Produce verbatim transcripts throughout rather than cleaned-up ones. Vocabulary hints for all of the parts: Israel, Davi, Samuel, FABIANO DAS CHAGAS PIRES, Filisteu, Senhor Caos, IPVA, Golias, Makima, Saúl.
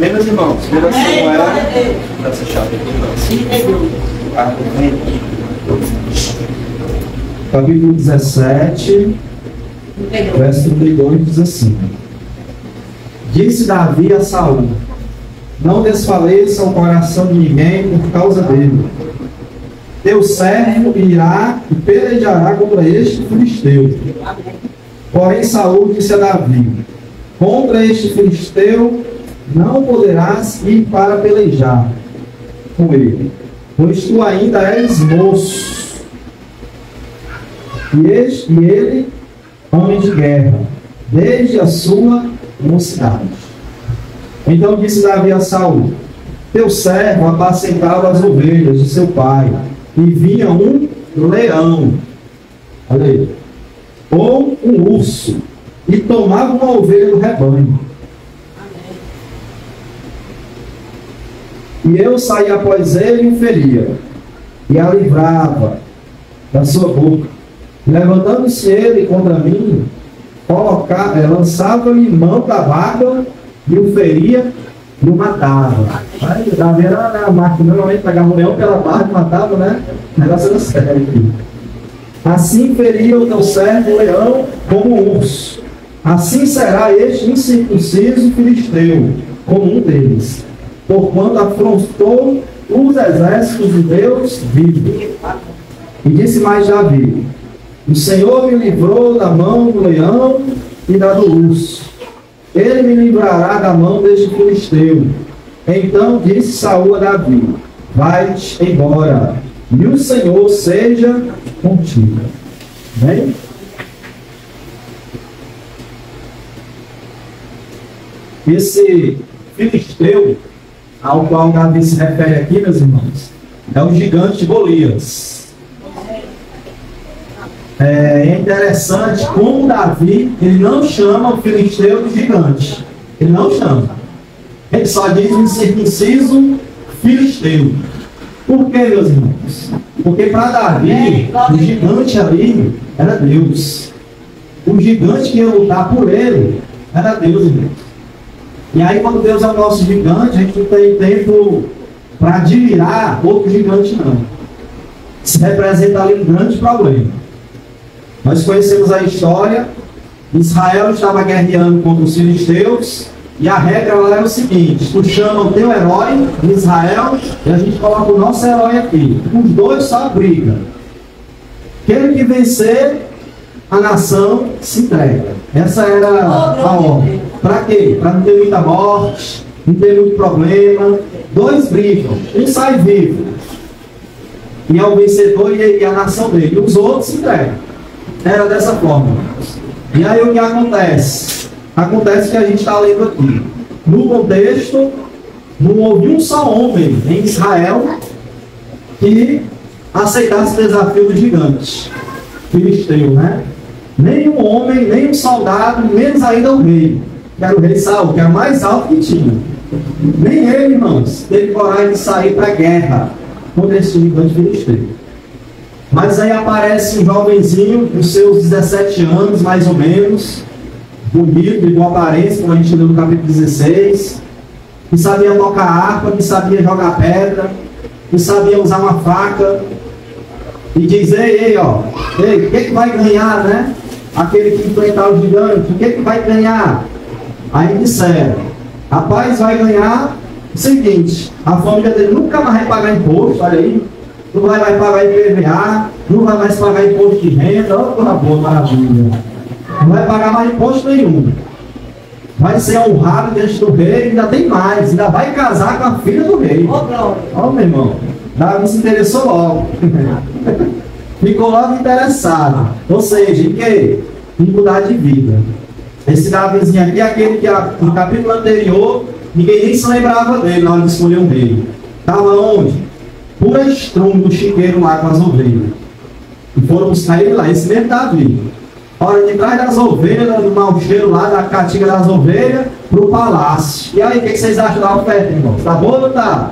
Amém, meus irmãos? Primeira Samuel, essa chave aqui, capítulo dezessete, verso trinta e dois, diz assim: Disse Davi a Saúl: Não desfaleça o coração de ninguém por causa dele. Teu servo irá e pelejará contra este filisteu. Porém, Saúl disse a Davi: Contra este filisteu não poderás ir para pelejar com ele, pois tu ainda és moço, e ele, homem de guerra, desde a sua mocidade. Então disse Davi a Saúl: Teu servo apacentava as ovelhas de seu pai, e vinha um leão, olha aí, ou um urso, e tomava uma ovelha do rebanho. E eu saí após ele e o feria, e a livrava da sua boca. Levantando-se ele contra mim, lançava-lhe mão da barba, e o feria e o matava. Aí, Davi era a máquina, normalmente pegava o leão pela barba e matava, né? Negócio era sério aqui. Assim feria o teu servo o leão como um urso. Assim será este incircunciso filisteu, como um deles, porquanto afrontou os exércitos de Deus vivo. E disse mais Davi: O Senhor me livrou da mão do leão e da do urso. Ele me livrará da mão deste filisteu. Então disse Saúl a Davi: Vai-te embora, e o Senhor seja contigo. Amém? Esse filisteu ao qual Davi se refere aqui, meus irmãos, é o gigante Golias. É interessante como Davi, ele não chama o filisteu de gigante. Ele não chama. Ele só diz um circunciso filisteu. Por quê, meus irmãos? Porque para Davi, o gigante ali era Deus. O gigante que ia lutar por ele era Deus, irmãos. E aí, quando Deus é o nosso gigante, a gente não tem tempo para admirar outro gigante, não. Isso representa ali um grande problema. Nós conhecemos a história. Israel estava guerreando contra os filisteus, e a regra lá era o seguinte: tu chama o teu herói, Israel, e a gente coloca o nosso herói aqui. Os dois só brigam. Aquele que vencer, a nação se entrega. Essa era a ordem. Para quê? Para não ter muita morte, não ter muito problema. Dois brigam, um sai vivo, e é o vencedor e a nação dele. Os outros se entregam. Era dessa forma. E aí o que acontece? Acontece que a gente está lendo aqui. No contexto, não houve um só homem em Israel que aceitasse o desafio do gigante filisteu, né? Nenhum homem, nenhum soldado, menos ainda o rei. Que era o rei Saúl, que era mais alto que tinha. Nem ele, irmãos, teve coragem de sair para a guerra contra esse gigante filisteu. Mas aí aparece um jovenzinho, com seus dezessete anos, mais ou menos, bonito, de boa aparência, como a gente leu no capítulo dezesseis, que sabia tocar harpa, que sabia jogar pedra, que sabia usar uma faca. E diz: ei, ei, ó, ei, o que, que vai ganhar, né? Aquele que enfrentar o gigante, o que, que vai ganhar? Aí disseram: rapaz, vai ganhar o seguinte, a família dele nunca mais vai pagar imposto, olha aí, não vai mais pagar I P V A, não vai mais pagar imposto de renda, olha que boa maravilha, não vai pagar mais imposto nenhum, vai ser honrado diante do rei, ainda tem mais, ainda vai casar com a filha do rei. Ó, meu irmão, Davi se interessou logo. Ficou logo interessado. Ou seja, em quê? Em mudar de vida. Esse Davizinho aqui é aquele que no capítulo anterior ninguém nem se lembrava dele na hora de escolher um rei. Estava onde? Pura estrume do chiqueiro lá com as ovelhas. E foram buscar ele lá, esse mesmo Davi. Ora, de trás das ovelhas, do mau cheiro lá, da caatinga das ovelhas, para o palácio. E aí, o que vocês acham da oferta, irmão? Tá bom ou não tá?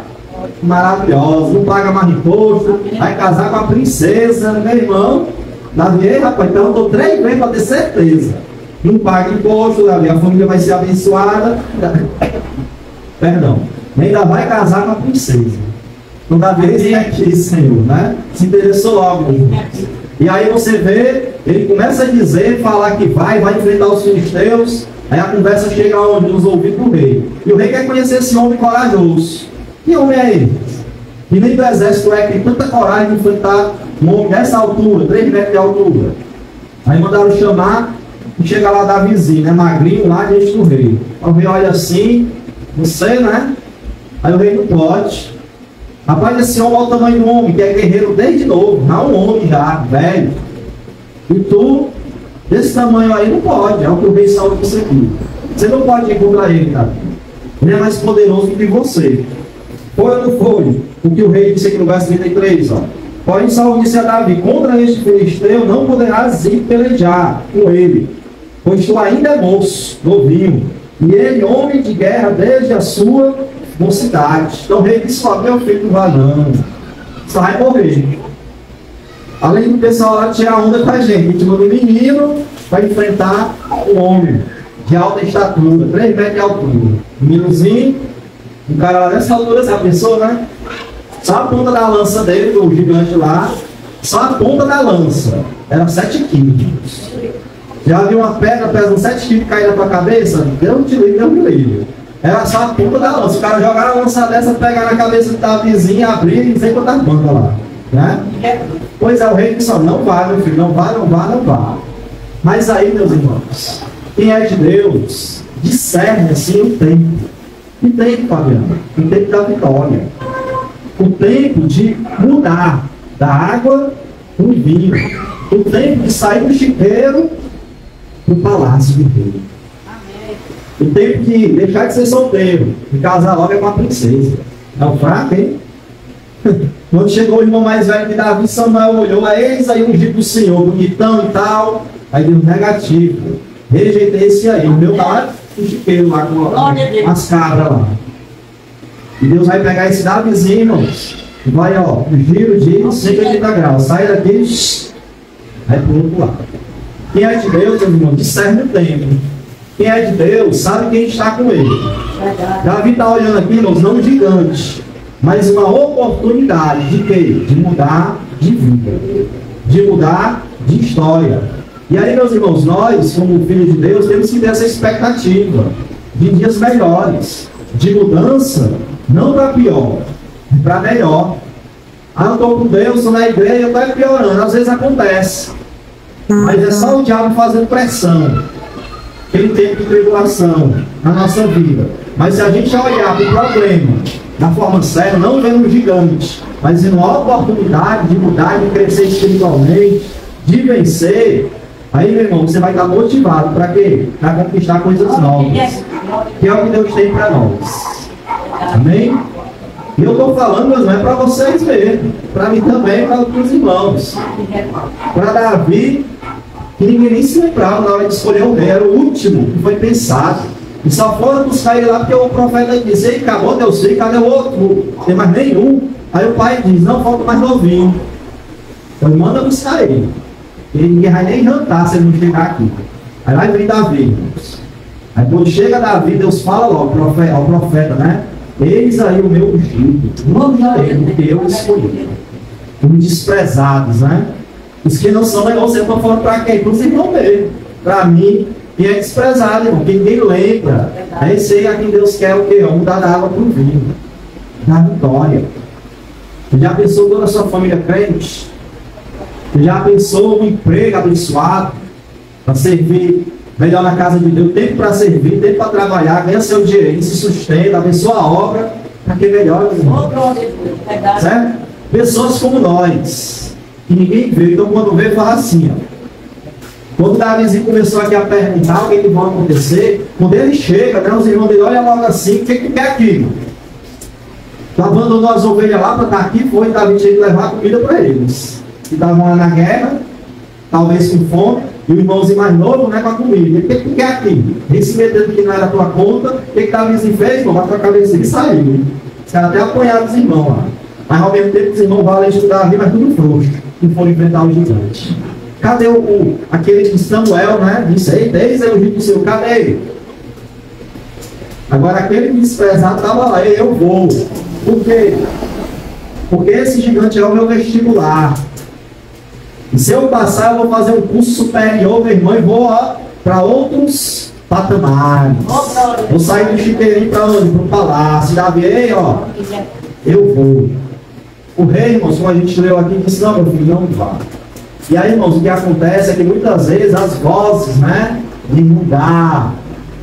Maravilhosa, não paga mais imposto, vai casar com a princesa, meu irmão. Davi, rapaz, então eu estou três vezes para ter certeza. Não paga imposto, Davi, a família vai ser abençoada. Perdão. Ainda vai casar com a princesa. Então Davi aqui, Senhor, né? Se interessou logo. E aí você vê, ele começa a dizer, falar que vai, vai enfrentar os filisteus. Aí a conversa chega onde? Nos ouvidos do rei. E o rei quer conhecer esse homem corajoso. Que homem é ele? E nem do exército é que tem tanta coragem de enfrentar um homem dessa altura, três metros de altura. Aí mandaram chamar, e chega lá Davizinho, né? Magrinho lá diante do rei. Aí o rei olha assim, não sei, né? Aí o rei não pode. Rapaz, esse homem olha o tamanho do homem, que é guerreiro desde novo, não é um homem já, velho. E tu, desse tamanho aí, não pode. É o que o rei Saúl conseguiu. Você não pode ir contra ele, cara. Ele é mais poderoso do que você. Foi ou não foi? O que o rei disse aqui no verso trinta e três, ó. Porém, Saúl disse a Davi, contra este filisteu não poderás ir pelejar com ele, pois tu ainda é moço, novinho, e ele homem de guerra desde a sua mocidade. Então o rei disse, ó, meu filho, não vai não. Você vai morrer. Além do pessoal lá tirar onda pra gente, de um menino vai enfrentar um homem de alta estatura, três metros de altura. Um meninozinho, um cara lá nessa altura, essa pessoa, né? Só a ponta da lança dele, do gigante lá, só a ponta da lança, era sete quilos. Já viu uma pedra pesando sete quilos caída pra cabeça? Deus te livre, Deus me livre. Era só a ponta da lança. Os caras jogaram a lança dessa, pegaram na cabeça da vizinha, abriram e não sei quantas bandas lá. Né? É. Pois é, o rei que só não vá, meu filho, não vá, não vá, não vá. Mas aí, meus irmãos, quem é de Deus, discerne assim o tempo. O tempo, Fabiano, o tempo da vitória. O tempo de mudar da água para o vinho. O tempo de sair do chiqueiro para o palácio do rei. Amém. O tempo de deixar de ser solteiro, de casar logo é com a princesa. É o fraco, hein? Quando chegou o irmão mais velho de Davi, Samuel olhou, aí eis aí ungido do Senhor, bonitão e tal. Aí deu um negativo. Rejeitei esse aí. O meu tá lá no chiqueiro, lá com a, as cabras lá. E Deus vai pegar esse Davizinho, irmãos. Vai, ó, um giro de cento e oitenta graus. Sai daqui, vai pro outro lado. Quem é de Deus, meu irmão, discerne o tempo. Quem é de Deus sabe quem está com ele. Davi está olhando aqui, irmãos, não um gigante, mas uma oportunidade de quê? De mudar de vida, de mudar de história. E aí, meus irmãos, nós, como filhos de Deus, temos que ter essa expectativa de dias melhores, de mudança, não para pior, para melhor. Ah, eu estou com Deus, estou na igreja, eu estou piorando. Às vezes acontece, mas é só o diabo fazendo pressão. Aquele tempo de tribulação na nossa vida. Mas se a gente olhar para o problema da forma séria, não vendo um gigante, mas em uma oportunidade de mudar, de crescer espiritualmente, de vencer, aí, meu irmão, você vai estar motivado para quê? Para conquistar coisas novas, que é o que Deus tem para nós. Amém? E eu estou falando, mas não é para vocês mesmo, para mim também, para os irmãos. Para Davi, que ninguém nem se lembrava na hora de escolher o rei, era o último que foi pensado. E só foram buscar ele lá porque o profeta disse, ele acabou, eu sei, cadê o outro? Não tem mais nenhum. Aí o pai diz, não, falta mais novinho. Então manda buscar ele. Ele ninguém vai nem jantar se ele não chegar aqui. Aí lá vem Davi. Aí quando chega Davi, Deus fala logo ao profeta, ao profeta, né? Eis aí o meu ungido, manda ele, porque eu escolhi. Os desprezados, né? Os que não são negócios estão falando para quem? Para os irmãos dele. Para mim. E é desprezado, irmão, que ninguém lembra. É esse aí a quem Deus quer o quê? Mudar da água para o vinho. Da vitória. Você já pensou toda a sua família crente? Você já pensou um emprego abençoado? Para servir melhor na casa de Deus. Tempo para servir, tempo para trabalhar. Ganha seu dinheiro, se sustenta, abençoa a obra. Para que melhor, irmão. Certo? Pessoas como nós, que ninguém vê. Então quando vê, fala assim, ó. Quando o Davizinho começou aqui a perguntar o que, é que vai acontecer, quando ele chega, né, os irmãos dele olham logo assim, o que é que quer aqui? Tu abandonou as ovelhas lá para estar aqui, foi, Davi tinha que levar comida para eles. Que estavam lá na guerra, talvez com fome, e o irmãozinho mais novo, né, com a comida. O que é que quer aqui? Ele se metendo que não era a tua conta, o que é que Davizinho fez? Pô, bateu a cabeça e saiu. Os caras até apanharam os irmãos lá. Mas ao mesmo tempo os irmãos valem estudar ali, mas tudo frouxo, e foram enfrentar o gigante. Cadê o, o, aquele de Samuel, né? Disse aí, desde aí o rico do seu, cadê ele? Agora aquele desprezado estava lá, eu vou. Por quê? Porque esse gigante é o meu vestibular. E se eu passar, eu vou fazer um curso superior, meu irmão, e vou para outros patamares. Vou sair do chiqueirinho para onde? Para o palácio. Davi, ei, ó, eu vou. O rei, irmãos, como a gente leu aqui, disse, não, meu filho, não vá. E aí, irmãos, o que acontece é que muitas vezes as vozes, né, de mudar.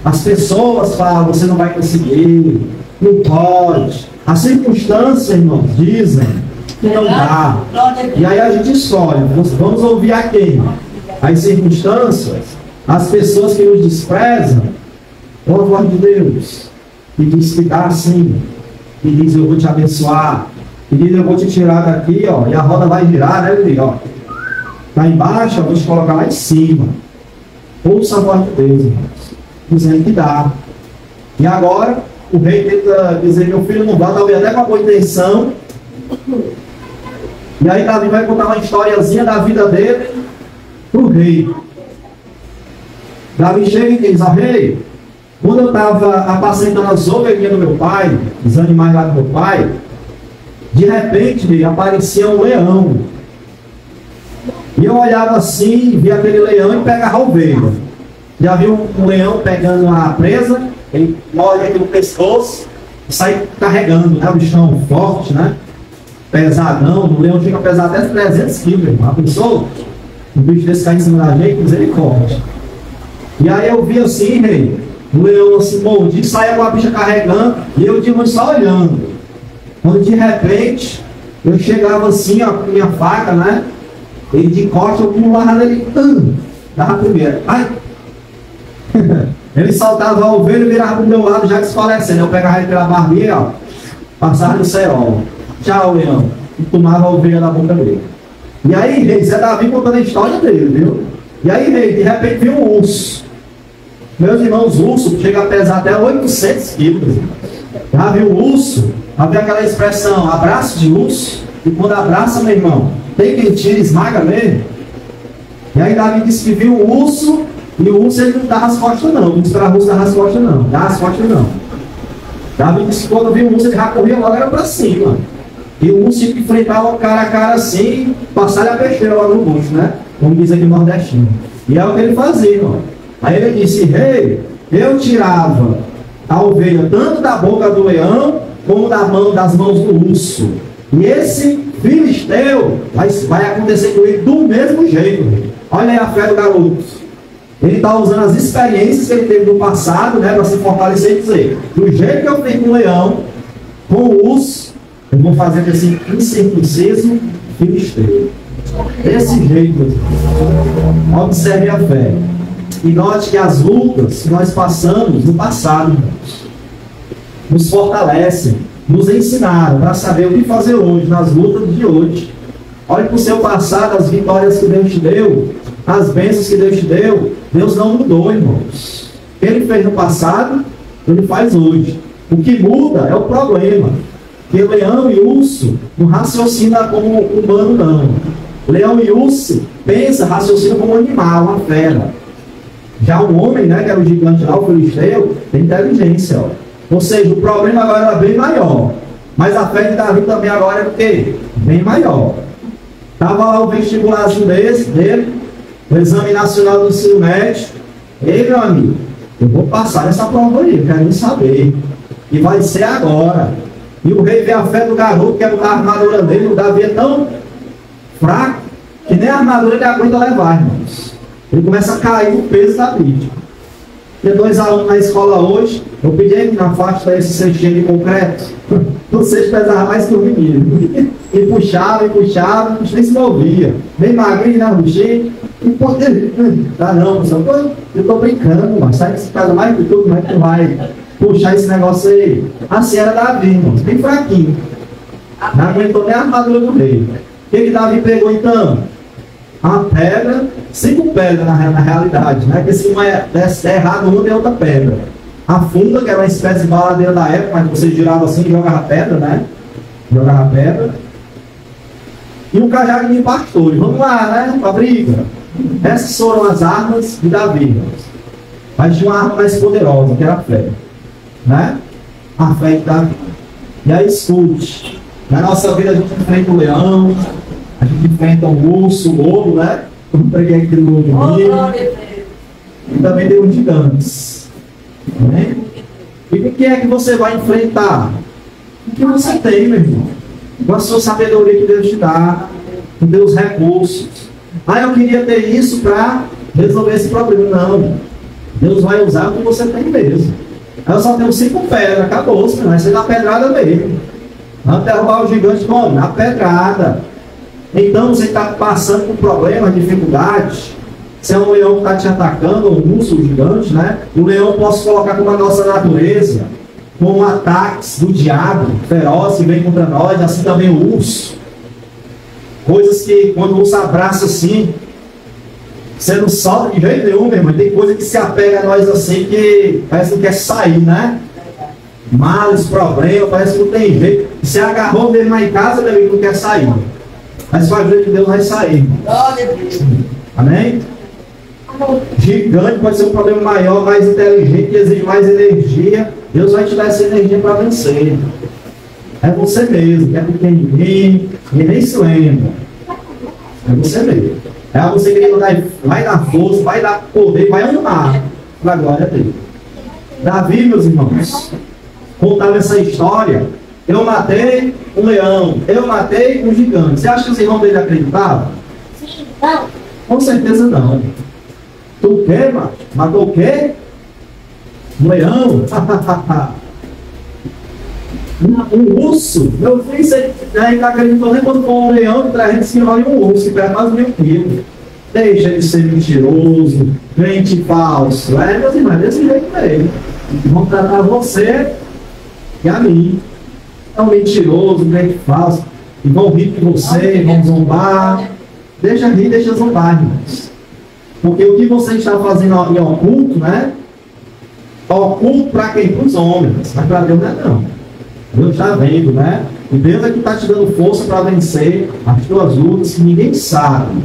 As pessoas falam, você não vai conseguir, não pode. As circunstâncias, irmãos, dizem que não dá. E aí a gente escolhe, vamos ouvir a quem? As circunstâncias, as pessoas que nos desprezam, ou a voz de Deus, que diz que dá sim, que diz eu vou te abençoar, que diz eu vou te tirar daqui, ó, e a roda vai girar, né, filho, ó. Lá embaixo, eu vou te colocar lá em cima. Ouça a voz de Deus, irmãos, dizendo que dá. E agora, o rei tenta dizer, meu filho não dá, talvez até com a boa intenção. E aí Davi vai contar uma historiazinha da vida dele para o rei. Davi chega e diz, ah, rei, quando eu estava apacentando as ovelhinhas do meu pai, os animais lá do meu pai, de repente aparecia um leão. E eu olhava assim, via aquele leão e pegava a ovelha. Já viu um leão pegando a presa, ele morde aqui no pescoço e sai carregando, né? O bichão forte, né? Pesadão, o leão chega a pesar até trezentos quilos, irmão. Pensou? Um bicho desse cai em cima da gente, misericórdia. E aí eu vi assim, rei, o leão se moldia, saia com a bicha carregando, e eu de longe só olhando. Quando de repente, eu chegava assim, ó, com minha faca, né? E de costas eu pulava nele, hum, dava primeiro. Ai! Ele saltava a ovelha e virava para o meu lado, já desfalecendo. Eu pegava ele pela barbinha, ó, passava no cerol. Tchau, leão. E tomava a ovelha na boca dele. E aí, rei, Zé Davi contando a história dele, viu? E aí, rei, de repente viu um urso. Meus irmãos, o urso chega a pesar até oitocentos quilos. Já viu o urso? Já viu aquela expressão, abraço de urso? E quando abraça, meu irmão, tem quem tira, esmaga mesmo. E aí, Davi disse que viu o urso. E o urso ele não dá as costas não, não disse para o urso dar as costas não, dá as costas não. Davi disse que quando viu o urso ele já corria logo, era para cima. E o urso tinha que enfrentar o cara a cara assim, passar a peixeira logo no bucho, né? Como diz aqui no nordestino. E é o que ele fazia, ó. Aí ele disse, rei, eu tirava a ovelha tanto da boca do leão, como da mão, das mãos do urso. E esse filisteu vai, vai acontecer com ele do mesmo jeito, rei. Olha aí a fé do garoto. Ele está usando as experiências que ele teve no passado, né, para se fortalecer e dizer, do jeito que eu fiz com o leão, com o urso, eu vou fazer com esse incircunciso filisteu. Desse jeito, observe a fé. E note que as lutas que nós passamos no passado nos fortalecem, nos ensinaram para saber o que fazer hoje, nas lutas de hoje. Olhe para o seu passado, as vitórias que Deus te deu, as bênçãos que Deus te deu. Deus não mudou, irmãos. O que Ele fez no passado, Ele faz hoje. O que muda é o problema. Porque leão e urso não raciocinam como humano, não. Leão e urso pensa, raciocina como um animal, uma fera. Já o homem, né, que era o gigante lá, o filisteu, tem inteligência, ó. Ou seja, o problema agora era bem maior. Mas a fé de Davi também agora é o quê? Bem maior. Estava lá o vestibularzinho desse, dele, o exame nacional do ensino médio. Ei, meu amigo, eu vou passar essa prova aí, eu quero nem saber. E vai ser agora. E o rei vê a fé do garoto, que é a armadura dele. O Davi é tão fraco que nem a armadura ele aguenta levar, irmãos. Ele começa a cair no peso da mídia. Tem dois alunos na escola hoje. Eu pedi aí que na faixa esse cestinho de concreto. Não sei se pesava mais que o menino. E puxava, e puxava, nem se movia. Bem magrinho, né, Ruxinho? Não pode dar não, pessoal. Eu tô brincando, mas sai que se pesa mais que tudo, como é que tu vai puxar esse negócio aí? Assim era Davi, irmão, bem fraquinho. Não aguentou nem a armadura do rei. O que que Davi pegou então? Uma pedra, cinco pedras na, na realidade, né? Porque se uma é, é errado, uma tem outra pedra. A funda, que era uma espécie de baladeira da época, mas você girava assim e jogava pedra, né? Jogava pedra. E um cajado de pastores. Vamos lá, né? Pra briga. Essas foram as armas de Davi. Mas tinha uma arma mais poderosa, que era a fé. né? Afeta. E aí escute, na nossa vida a gente enfrenta o leão, a gente enfrenta o urso, o lobo, né? Eu preguei aqui no domingo. E também tem os gigantes, né? E o que é que você vai enfrentar? O que você tem, meu irmão? Com a sua sabedoria que Deus te dá, com Deus recursos. Ah, eu queria ter isso para resolver esse problema. Não, Deus vai usar o que você tem mesmo. Eu só tenho cinco pedras, acabou, senão vai ser na pedrada mesmo. Vamos derrubar o gigante, como? Na pedrada. Então você está passando por problemas, dificuldades. Se é um leão que está te atacando, um urso gigante, né? O leão posso colocar como a nossa natureza, como ataques do diabo feroz que vem contra nós, assim também o urso. Coisas que quando o urso abraça assim, você não solta de jeito nenhum, meu irmão. Tem coisa que se apega a nós assim que parece que não quer sair, né? Males, problemas, parece que não tem jeito. Você agarrou mesmo lá em casa, meu irmão, não quer sair. Mas vai ver que Deus vai sair. Amém? Gigante pode ser um problema maior, mais inteligente, que exige mais energia. Deus vai te dar essa energia para vencer. É você mesmo, é porque ninguém, ninguém se lembra. É você mesmo. É você que vai dar força, vai dar poder, vai animar para a glória dele. Davi, meus irmãos, contava essa história. Eu matei um leão, eu matei um gigante. Você acha que os irmãos dele acreditavam? Sim, não. Com certeza não. Tu o quê, mano? Matou o quê? Um leão? Um urso? Meu filho, você ainda acreditou nem quando for um leão, trezentos quilos e um urso, que perde mais mil quilos. Deixa de ser mentiroso, crente falso. É, meus irmãos, desse jeito mesmo. Vão tratar você e a mim. É um mentiroso, um crente falso. E vão rir de você, vão zombar. Deixa rir, deixa zombar, irmãos. Porque o que você está fazendo em oculto, né? Oculto para quem? Para os homens. Mas para Deus não é não. Deus está vendo, né? E Deus é que está te dando força para vencer as tuas lutas que ninguém sabe.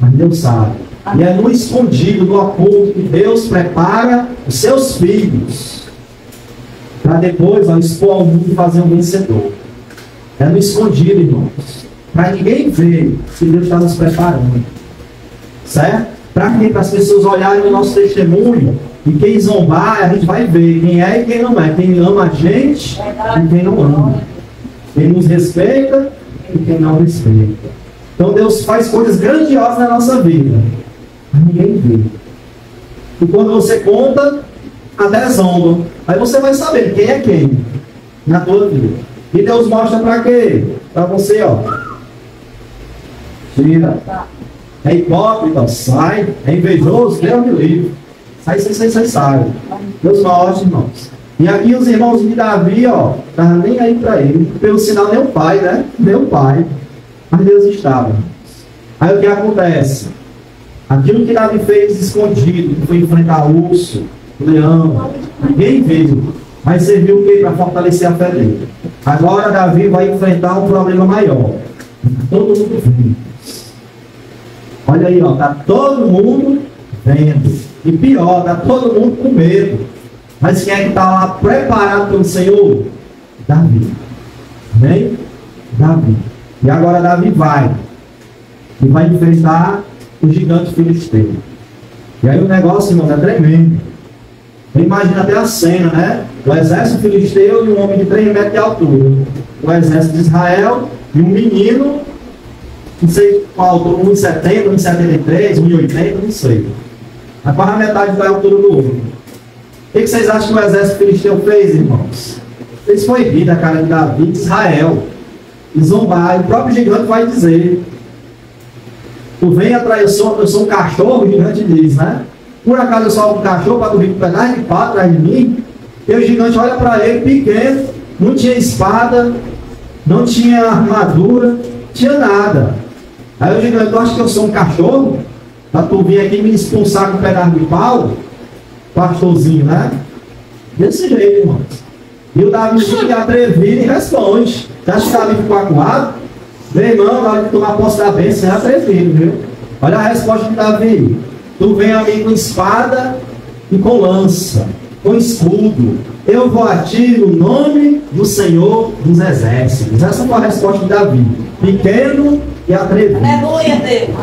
Mas Deus sabe. E é no escondido, no oculto, que Deus prepara os seus filhos. Para depois, ó, expor ao mundo e fazer um vencedor. É no escondido, irmãos. Para ninguém ver que Deus está nos preparando. Certo? Para que para as pessoas olharem o nosso testemunho e quem zombar, a gente vai ver quem é e quem não é, quem ama a gente e quem não ama, quem nos respeita e quem não respeita. Então Deus faz coisas grandiosas na nossa vida, mas ninguém vê. E quando você conta, até zomba. Aí você vai saber quem é quem na tua vida. E Deus mostra para quê? Para você, ó. Tira. É hipócrita, sai. É invejoso, Deus me livre. Sai, sai, sai, sai, sai. Deus mostra, irmãos. E aqui os irmãos de Davi, ó, estavam nem aí para ele. Pelo sinal, nem o pai, né? Nem o pai. Mas Deus estava. Aí o que acontece? Aquilo que Davi fez escondido, que foi enfrentar o urso, o leão, ninguém viu. Mas serviu o quê? Para fortalecer a fé dele. Agora Davi vai enfrentar um problema maior. Todo mundo viu. Olha aí, ó, tá todo mundo vendo. E pior, tá todo mundo com medo. Mas quem é que está lá preparado pelo Senhor? Davi. Amém? Davi. E agora Davi vai. E vai enfrentar o gigante filisteu. E aí o negócio, irmãos, é tremendo. Imagina até a cena, né? O exército filisteu e um homem de três metros de altura. O exército de Israel e um menino. Não sei qual altura, um metro e setenta, um metro e setenta e três, um metro e oitenta, não sei. Mas quase a metade da altura do outro. O que vocês acham que o exército filisteu fez, irmãos? Eles proibiram a cara de Davi de Israel. E zombar. O próprio gigante vai dizer: tu vem atrás, eu sou, eu sou um cachorro, o gigante diz, né? Por acaso eu sou um cachorro para tu vir com pedaço de pau atrás de mim? E o gigante olha para ele, pequeno, não tinha espada, não tinha armadura, tinha nada. Aí eu digo, eu acho que eu sou um cachorro, para tu vir aqui me expulsar com um pedaço de pau, pastorzinho, né? Desse jeito, irmãos. E o Davi fica atrevido e responde. Você acha que o Davi ficou acuado? Meu irmão, na hora de tomar posse da bênção, é atrevido, viu? Olha a resposta de Davi. Tu vem a mim com espada e com lança, com escudo, eu vou a ti no nome do Senhor dos Exércitos. Essa foi a resposta de Davi. Pequeno e atrevido. Aleluia, Deus.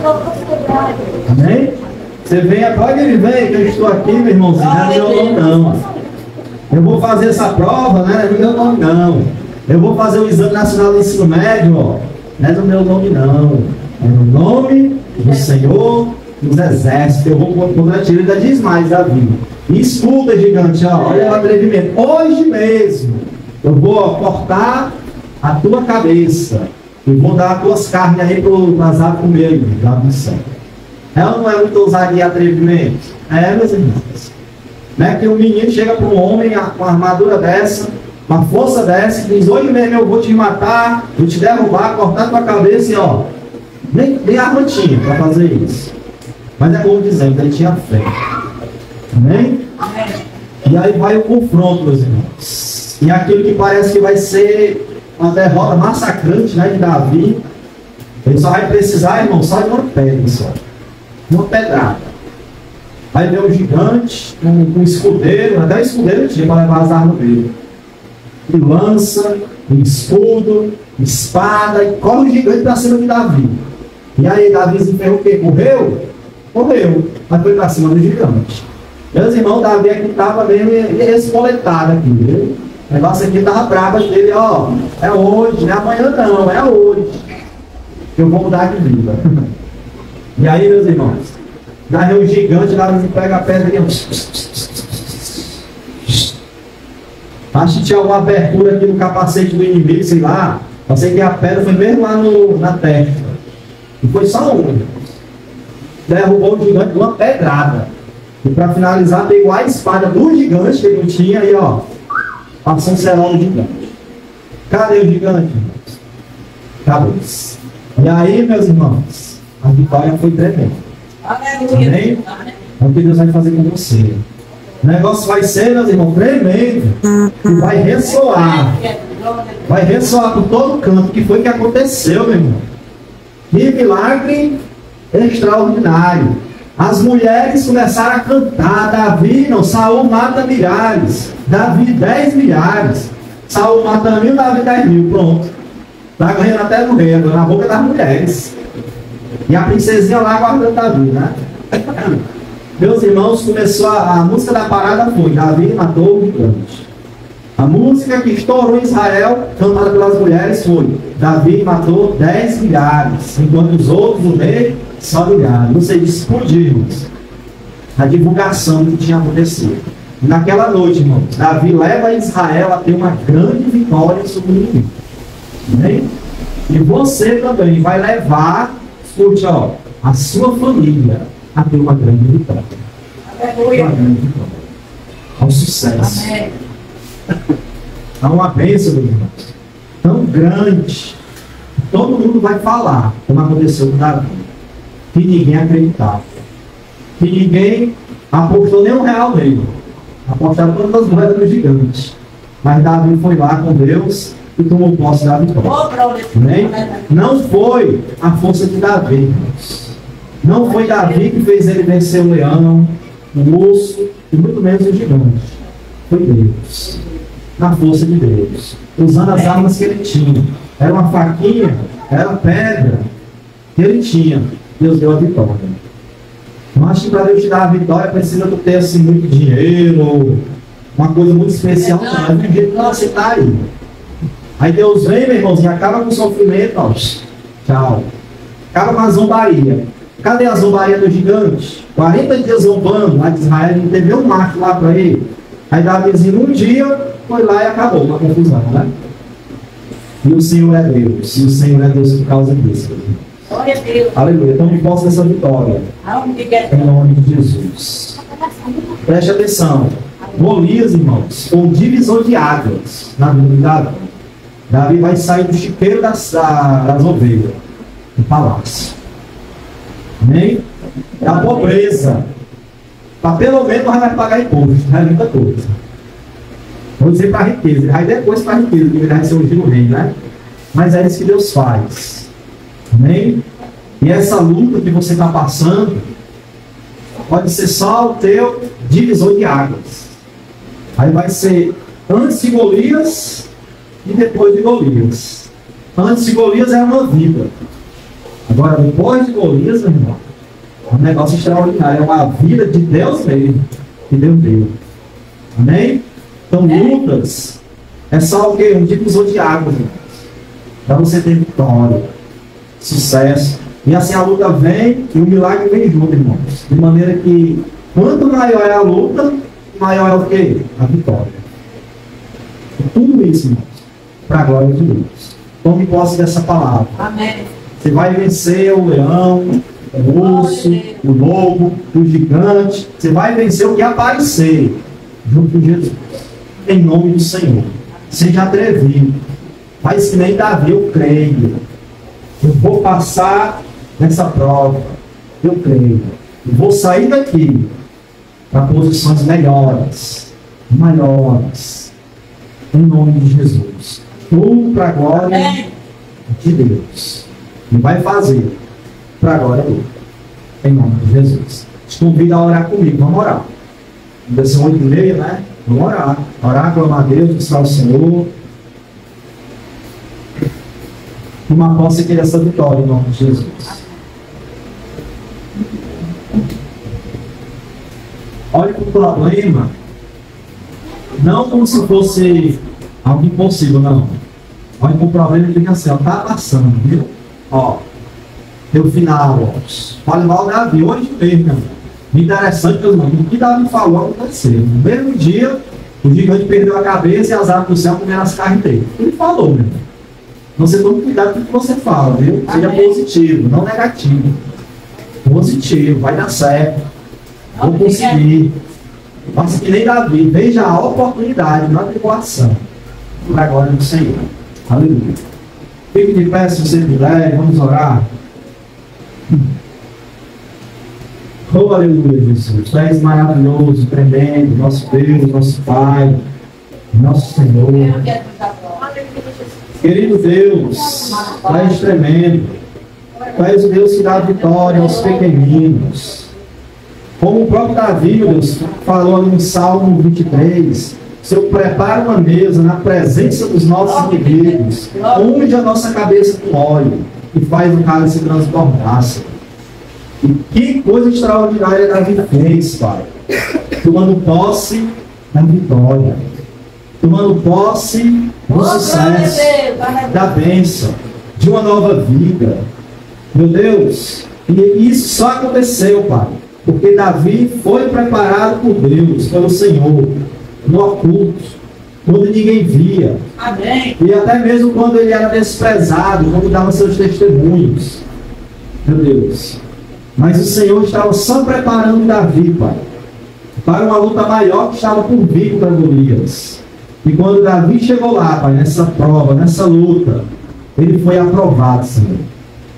Amém? Você vem, pode ele vem, que eu estou aqui, meu irmãozinho. Não é meu nome, não. Eu vou fazer essa prova, né? Não é do meu nome, não. Eu vou fazer o exame nacional do ensino médio, ó. Não é do meu nome, não. É no nome do Senhor dos Exércitos. Eu vou contra ti. Ele ainda diz mais, Davi. Me escuta, gigante, ó. Olha o atrevimento. Hoje mesmo eu vou ó, cortar a tua cabeça e vou dar as tuas carnes aí para o Lazar comer, lá do céu. É ou não é muito ousadia e atrevimento? É, meus irmãos. Não é que um menino chega para um homem com uma armadura dessa, uma força dessa, e diz: hoje mesmo eu vou te matar, vou te derrubar, cortar tua cabeça e ó. Nem, nem arma tinha para fazer isso. Mas é como dizendo, ele tinha fé. Amém? E aí vai o confronto, meus irmãos. E aquilo que parece que vai ser uma derrota massacrante, né, de Davi, ele só vai precisar, irmão, só de uma pedra só. Uma pedrada. Vai ver um gigante, um, um escudeiro, até um escudeiro tinha para levar as armas dele. E lança, um escudo, espada, e corre o gigante para cima de Davi. E aí Davi desempenhou o quê? Morreu? Morreu, mas foi para cima do gigante. Meus irmãos, Davi aqui estava meio espoletado aqui, viu? O negócio aqui estava bravo dele, ó. É hoje, não é amanhã não, é hoje. Eu vou mudar de vida. E aí, meus irmãos, daí o gigante, Davi pega a pedra e acho que tinha alguma abertura aqui no capacete do inimigo, sei lá. Eu sei que a pedra foi mesmo lá no, na terra. E foi só uma. Derrubou o gigante de uma pedrada. E para finalizar, pegou a espada do gigante que ele tinha e ó, passou um serão no gigante. Cadê o gigante? Acabou-se. E aí, meus irmãos, a vitória foi tremenda. Amém? É o que Deus vai fazer com você. O negócio vai ser, meus irmãos, tremendo. E vai ressoar. Vai ressoar por todo canto. O que foi que aconteceu, meu irmão? Que milagre extraordinário. As mulheres começaram a cantar. Davi, não, Saúl mata milhares. Davi, dez milhares. Saúl mata mil, Davi, dez mil. Pronto. Está ganhando até no rei, na boca das mulheres. E a princesinha lá guardando Davi, né? Meus irmãos, começou a, a música da parada foi Davi matou o gigante. A música que estourou em Israel, cantada pelas mulheres, foi Davi matou dez milhares, enquanto os outros no meio só milhares. Não sei, explodimos a divulgação que tinha acontecido. E naquela noite, irmão, Davi leva Israel a ter uma grande vitória sobre o inimigo. Né? E você também vai levar, escute, ó, a sua família a ter uma grande vitória. Aleluia. Uma grande vitória. Ao sucesso. Amém. Há uma bênção, meu irmão, tão grande que todo mundo vai falar, como aconteceu com Davi, que ninguém acreditava, que ninguém apostou nem um real nele, apostaram todas as moedas no gigante, mas Davi foi lá com Deus e tomou posse da vitória. Amém? Não foi a força de Davi, não foi Davi que fez ele vencer o leão, o urso e muito menos o gigante, foi Deus. Na força de Deus, usando as armas que ele tinha. Era uma faquinha, era pedra que ele tinha. Deus deu a vitória. Não acho que para Deus te dar a vitória precisa tu ter assim, muito dinheiro, uma coisa muito especial. Não, não, jeito, não você está aí. Aí Deus vem, meu irmãozinho, acaba com o sofrimento. Ó. Tchau. Acaba com a zombaria. Cadê a zombaria do gigante? quarenta dias zombando lá de Israel, não teve um marco lá para ele. Aí Davizinho, um dia. Foi lá e acabou uma confusão, né? E o Senhor é Deus. E o Senhor é Deus por causa disso. Glória a Deus. Aleluia. Então me posso dessa vitória. Em nome de Jesus. Preste atenção. Golias, irmãos, ou divisor de águas na vida de Davi. Davi vai sair do chiqueiro das, das ovelhas. Do palácio. Amém? Da pobreza. Para pelo menos nós vai pagar imposto. Não é muita coisa. Vou dizer para a riqueza, ele vai depois para a riqueza, que ele vai ser o filho do rei, né? Mas é isso que Deus faz. Amém? E essa luta que você está passando pode ser só o teu divisor de águas. Aí vai ser Antes de Golias e depois de Golias. Antes de Golias era uma vida. Agora, depois de Golias, meu irmão, é um negócio extraordinário. É uma vida de Deus mesmo, que Deus deu. Amém? Então, lutas é só o quê? Um difusor de água, para você ter vitória, sucesso. E assim a luta vem e o milagre vem junto, irmãos. De maneira que, quanto maior é a luta, maior é o quê? A vitória. E tudo isso, irmãos, para a glória de Deus. Tome posse dessa palavra. Amém. Você vai vencer o leão, o urso, o lobo, o gigante. Você vai vencer o que aparecer junto com Jesus. Em nome do Senhor. Seja atrevido. Mas que nem Davi, eu creio. Eu vou passar nessa prova. Eu creio. Eu vou sair daqui para posições melhores, maiores. Em nome de Jesus. Tudo para a glória de Deus. E vai fazer para a glória dele. Em nome de Jesus. Te convido a orar comigo. Vamos orar. Desse oito e meia, né? Vamos orar. Orar, clamar a Deus, buscar o Senhor. Uma posse que é essa vitória em nome de Jesus. Olhe para o problema. Não como se fosse algo impossível, não. Olhe para o problema e fica assim, ó, tá passando, viu? Ó, teu final, ó. Fale mal da Davi hoje mesmo, meu irmão. Interessante, meus irmãos, o que Davi falou aconteceu. No mesmo dia, o gigante perdeu a cabeça e as aves do céu comeram as carnes dele. Ele falou, meu irmão. Você toma cuidado com o que você fala, viu? Seja Amém. Positivo, não negativo. Positivo, vai dar certo. Vou conseguir. Faça que nem Davi, veja a oportunidade na tribulação. Por agora do Senhor. Aleluia. Fique de pé se você puder, vamos orar. Oh, aleluia, Jesus. Tu és maravilhoso, tremendo, nosso Deus, nosso Pai, nosso Senhor. Querido Deus, Tu és tremendo, Tu és o Deus que dá vitória aos pequeninos. Como o próprio Davi, Deus, falou ali no Salmo vinte e três, se eu preparo uma mesa na presença dos nossos inimigos, unge a nossa cabeça com óleo e faz o cálice se transformar. E que coisa extraordinária Davi fez, Pai, tomando posse da vitória. Tomando posse do sucesso, da bênção, de uma nova vida. Meu Deus, e isso só aconteceu, Pai, porque Davi foi preparado por Deus, pelo Senhor, no oculto, quando ninguém via. Amém. E até mesmo quando ele era desprezado, quando dava seus testemunhos. Meu Deus, mas o Senhor estava só preparando Davi, Pai, para uma luta maior que estava por vir para Golias. E quando Davi chegou lá, Pai, nessa prova, nessa luta, ele foi aprovado, Senhor.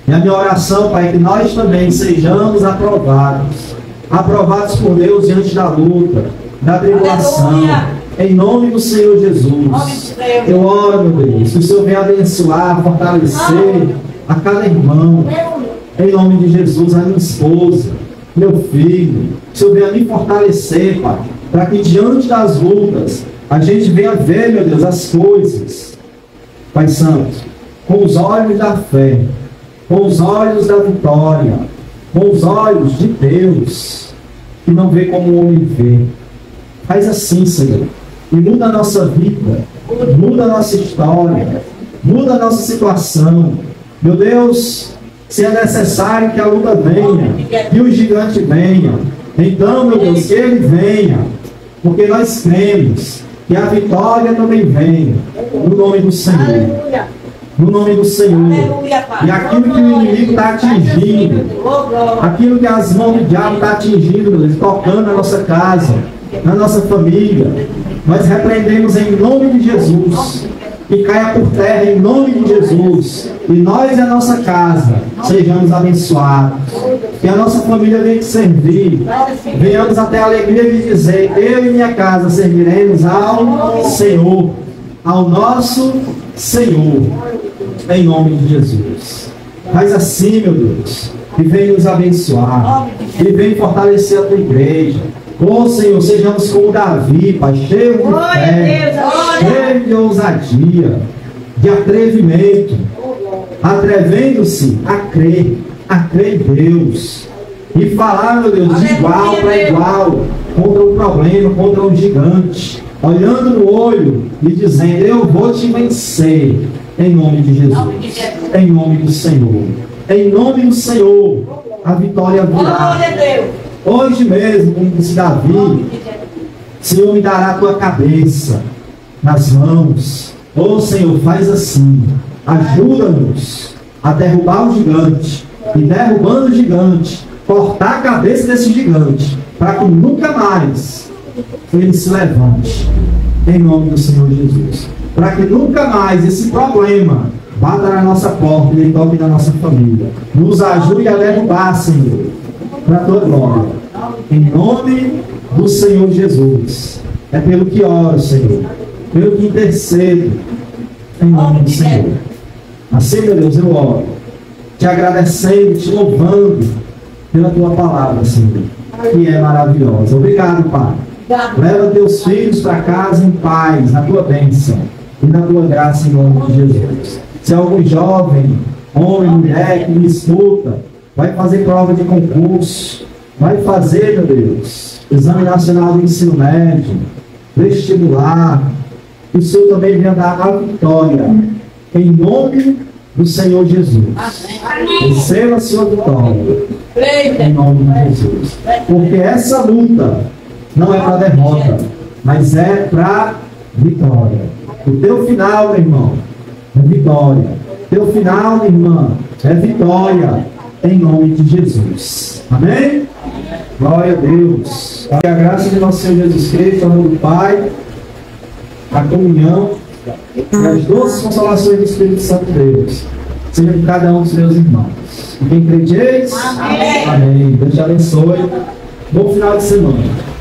E a minha oração, Pai, é que nós também sejamos aprovados. Aprovados por Deus diante da luta, da tribulação. Aleluia. Em nome do Senhor Jesus. Eu oro, meu Deus, que o Senhor venha abençoar, fortalecer a cada irmão. Em nome de Jesus, a minha esposa, meu filho. Que o Senhor venha me fortalecer, Pai, para que diante das lutas, a gente venha ver, meu Deus, as coisas, Pai Santo, com os olhos da fé, com os olhos da vitória, com os olhos de Deus, que não vê como o homem vê. Faz assim, Senhor, e muda a nossa vida, muda a nossa história, muda a nossa situação. Meu Deus, se é necessário que a luta venha, que o gigante venha, então, meu Deus, que ele venha, porque nós cremos. E a vitória também vem no nome do Senhor. Aleluia. No nome do Senhor. Aleluia, e aquilo que o inimigo está atingindo, aquilo que as mãos do diabo estão atingindo, tocando na nossa casa, na nossa família, nós repreendemos em nome de Jesus. E caia por terra em nome de Jesus. E nós e a nossa casa sejamos abençoados. Que a nossa família venha te servir. Venhamos até a alegria de dizer, eu e minha casa serviremos ao Senhor, ao nosso Senhor, em nome de Jesus. Faz assim, meu Deus, e vem nos abençoar, e vem fortalecer a tua igreja, Ô, Senhor, sejamos como Davi, Pai, cheio de fé, cheio de ousadia, de atrevimento, atrevendo-se a crer, a crer em Deus, e falar, meu Deus, de igual para igual, contra o problema, contra o gigante, olhando no olho e dizendo: eu vou te vencer, em nome de Jesus, em nome do Senhor, em nome do Senhor, a vitória virá. Hoje mesmo, como disse Davi, Senhor, me dará a tua cabeça nas mãos. Ô, Senhor, faz assim, ajuda-nos a derrubar o gigante, e derrubando o gigante, cortar a cabeça desse gigante, para que nunca mais ele se levante, em nome do Senhor Jesus, para que nunca mais esse problema bata na nossa porta e toque na nossa família. Nos ajude a derrubar, Senhor, para a tua glória, em nome do Senhor Jesus. É pelo que oro, Senhor, pelo que intercedo, em nome do Senhor. Assim, meu Deus, eu oro, te agradecendo, te louvando pela tua palavra, Senhor, que é maravilhosa. Obrigado, Pai. Leva teus filhos para casa em paz, na tua bênção e na tua graça, em nome de Jesus. Se algum jovem, homem, mulher que me escuta, vai fazer prova de concurso, vai fazer, meu Deus, Exame Nacional do Ensino Médio, vestibular, que o Senhor também venha dar a vitória, em nome do Senhor Jesus. Receba a sua vitória, em nome de Jesus. Porque essa luta não é para derrota, mas é para vitória. O teu final, meu irmão, é vitória. O teu final, minha irmã, é vitória, em nome de Jesus. Amém? Glória a Deus. Que a graça de nosso Senhor Jesus Cristo, o amor do Pai, a comunhão e as doces consolações do Espírito Santo de Deus seja com cada um dos meus irmãos. E quem credeis? Amém. Amém. Deus te abençoe. Bom final de semana.